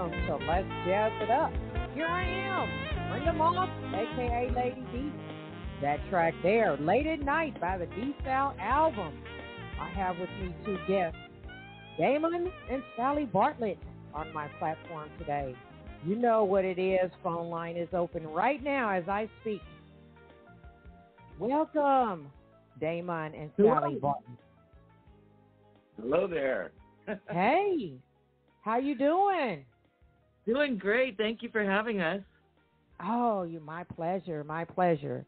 awesome, so let's jazz it up. Here I am, Brenda Moss, a.k.a. Lady Diva. That track there, Late at Night by the D'Sal album. I have with me two guests, Damon and Sally Bartlett, on my platform today. You know what it is. Phone line is open right now as I speak. Welcome, Damon and Sally Bartlett. Hello there. Hey, how you doing? Doing great. Thank you for having us. Oh, you're my pleasure, my pleasure.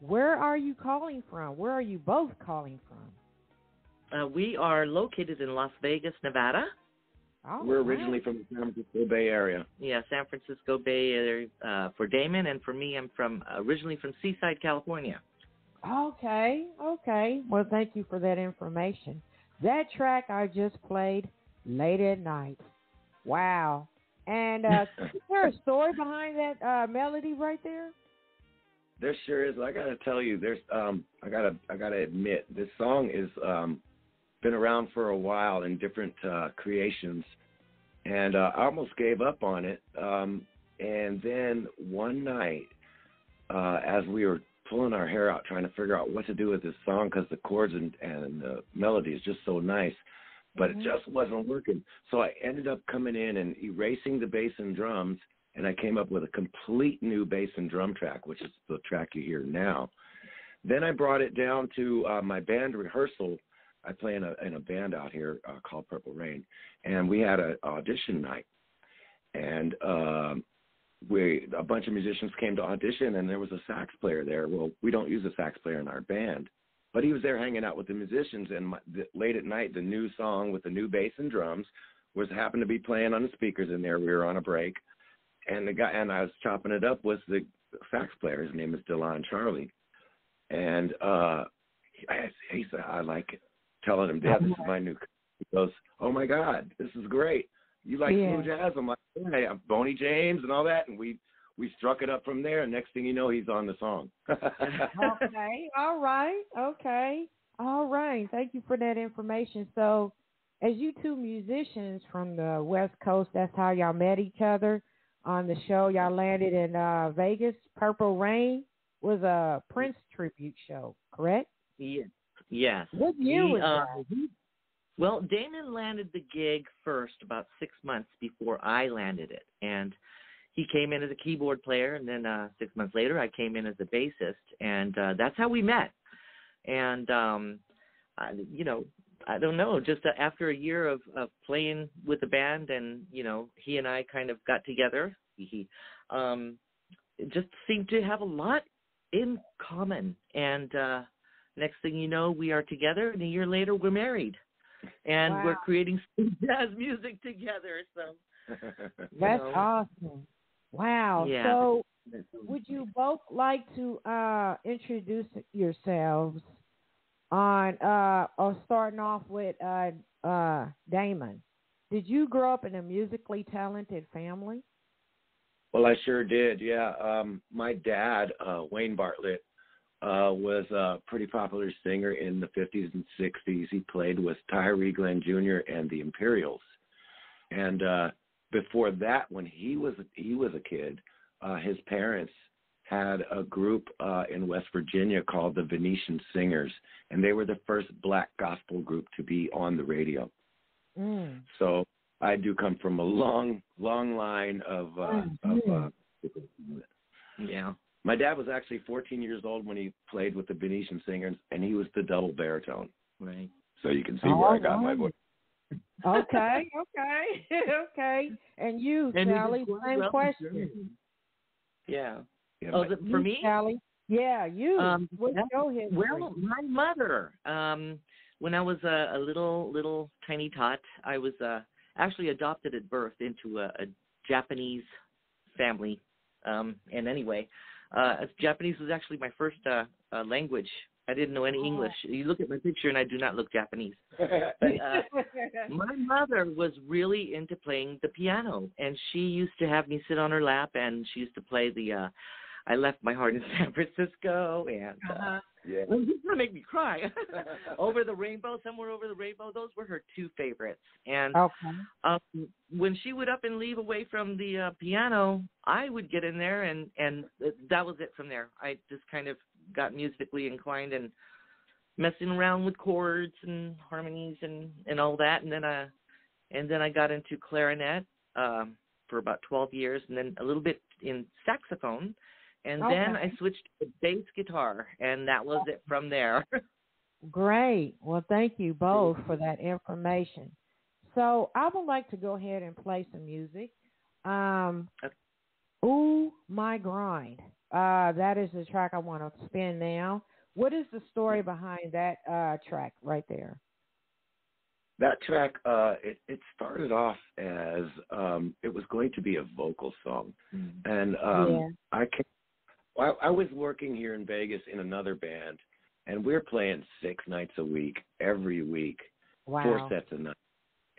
Where are you calling from? Where are you both calling from? We are located in Las Vegas, Nevada. Oh, we're originally from the San Francisco Bay Area. Yeah, San Francisco Bay Area for Damon, and for me, I'm from originally from Seaside, California. Okay, okay. Well, thank you for that information. That track I just played, Late at Night. Wow. And is there a story behind that melody right there? There sure is. I gotta tell you, there's I gotta admit, this song is been around for a while in different creations, and I almost gave up on it. And then one night, as we were pulling our hair out trying to figure out what to do with this song, because the chords and the melody is just so nice, but it just wasn't working. So I ended up coming in and erasing the bass and drums, and I came up with a complete new bass and drum track, which is the track you hear now. Then I brought it down to my band rehearsal. I play in a band out here called Purple Rain, and we had an audition night. And a bunch of musicians came to audition, and there was a sax player there. Well, we don't use a sax player in our band, but he was there hanging out with the musicians, and late at night, the new song with the new bass and drums was happened to be playing on the speakers in there. We were on a break, and the guy and I was chopping it up with the sax player. His name is Dylan Charlie, and he said, "I like it." Telling him, "Dad, this is my new." He goes, "Oh my God, this is great! You like smooth jazz?" I'm like, "Hey, I'm Boney James and all that," and we struck it up from there. And next thing you know, he's on the song. Okay, all right, okay, all right. Thank you for that information. So, as you two musicians from the West Coast, that's how y'all met each other on the show. Y'all landed in Vegas. Purple Rain was a Prince tribute show, correct? Yeah. Yes. What year was that? Well, Damon landed the gig first about 6 months before I landed it. And he came in as a keyboard player, and then 6 months later I came in as a bassist, and that's how we met. And, I don't know, just after a year of playing with the band, and, you know, he and I kind of got together. It just seemed to have a lot in common, and next thing you know, we are together, and a year later, we're married. And we're creating jazz music together. So that's awesome. Wow. Yeah. So would you both like to introduce yourselves on starting off with Damon? Did you grow up in a musically talented family? Well, I sure did, yeah. My dad, Wayne Bartlett, was a pretty popular singer in the 50s and 60s. He played with Tyree Glenn Jr. and the Imperials. And before that, when he was a kid, his parents had a group in West Virginia called the Venetian Singers, and they were the first black gospel group to be on the radio. Mm. So I do come from a long, long line of yeah. My dad was actually 14 years old when he played with the Venetian Singers, and he was the double baritone. Right. So you can see where I got my voice. Okay, okay, okay. And you, Sally, same question. Yeah. For me? Sally? Yeah, you. Go ahead. Well, my mother, when I was a little tiny tot, I was actually adopted at birth into a Japanese family. And anyway... Japanese was actually my first language. I didn't know any English. You look at my picture, and I do not look Japanese. My mother was really into playing the piano, and she used to have me sit on her lap, and she used to play the I Left My Heart in San Francisco, and Yeah. Well, he's going to make me cry. Over the Rainbow, Somewhere Over the Rainbow, those were her two favorites. And when she would up and leave away from the piano, I would get in there, and that was it from there. I just kind of got musically inclined and messing around with chords and harmonies and all that. And then I got into clarinet for about 12 years, and then a little bit in saxophone. And then I switched to bass guitar, and that was it from there. Great. Well, thank you both for that information. So I would like to go ahead and play some music. Ooh, My Grind. That is the track I want to spin now. What is the story behind that track right there? That track, it started off as it was going to be a vocal song. Mm-hmm. And I was working here in Vegas in another band, and we're playing 6 nights a week, every week, 4 sets a night.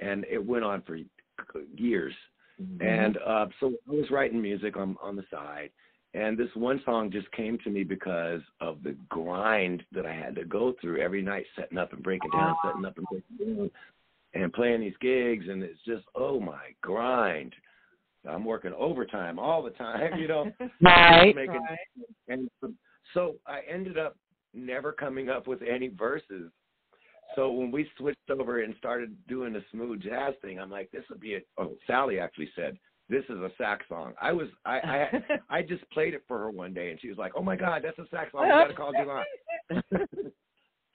And it went on for years. Mm-hmm. And so I was writing music on the side, and this one song just came to me because of the grind that I had to go through every night, setting up and breaking down, setting up and breaking down, and playing these gigs. And it's just, oh, my grind. I'm working overtime all the time, you know. Right. And so I ended up never coming up with any verses. So when we switched over and started doing the smooth jazz thing, I'm like, this would be it. Oh, Sally actually said, this is a sax song. I just played it for her one day, and she was like, "Oh my God, that's a sax song. We gotta call Dylan."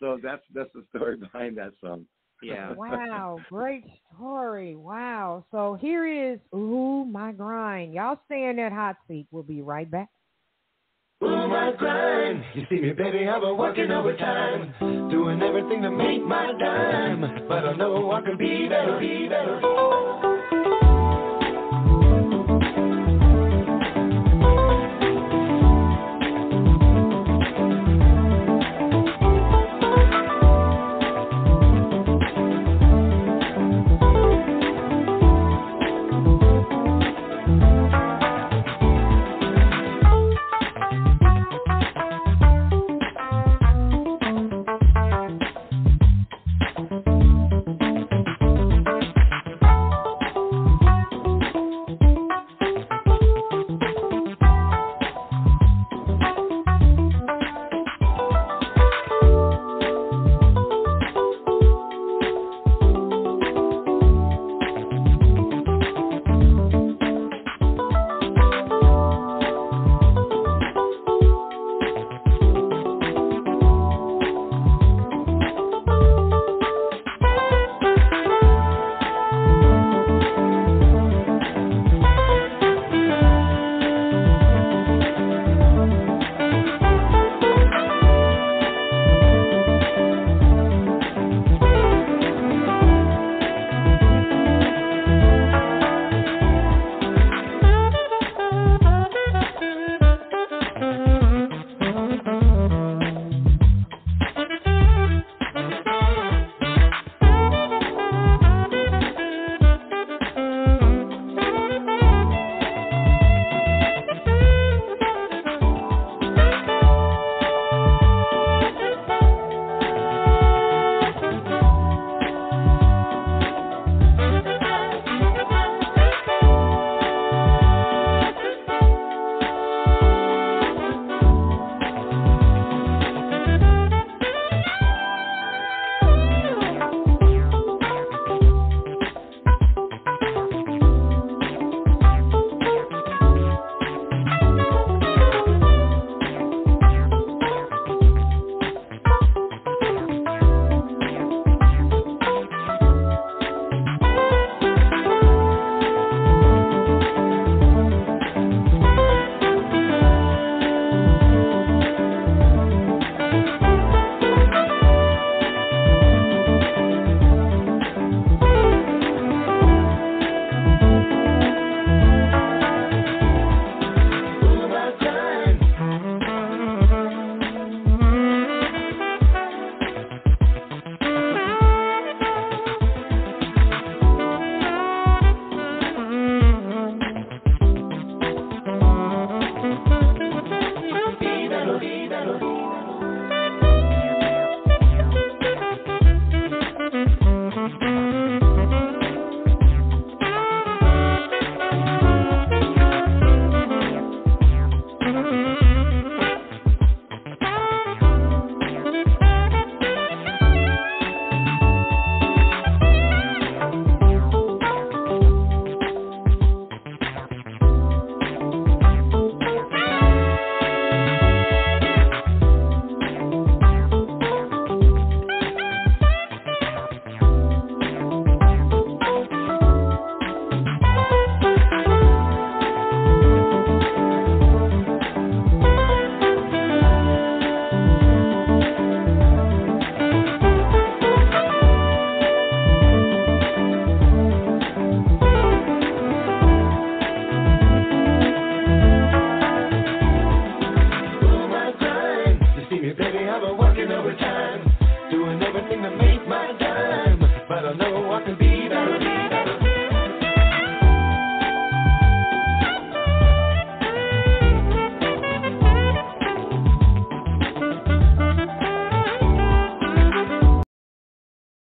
So that's the story behind that song. Yeah. Wow, great story. Wow. So here is Ooh My Grind. Y'all stay in that hot seat. We'll be right back. Ooh, my grind. You see me, baby, I've been working overtime, doing everything to make my dime, but I know I can be better.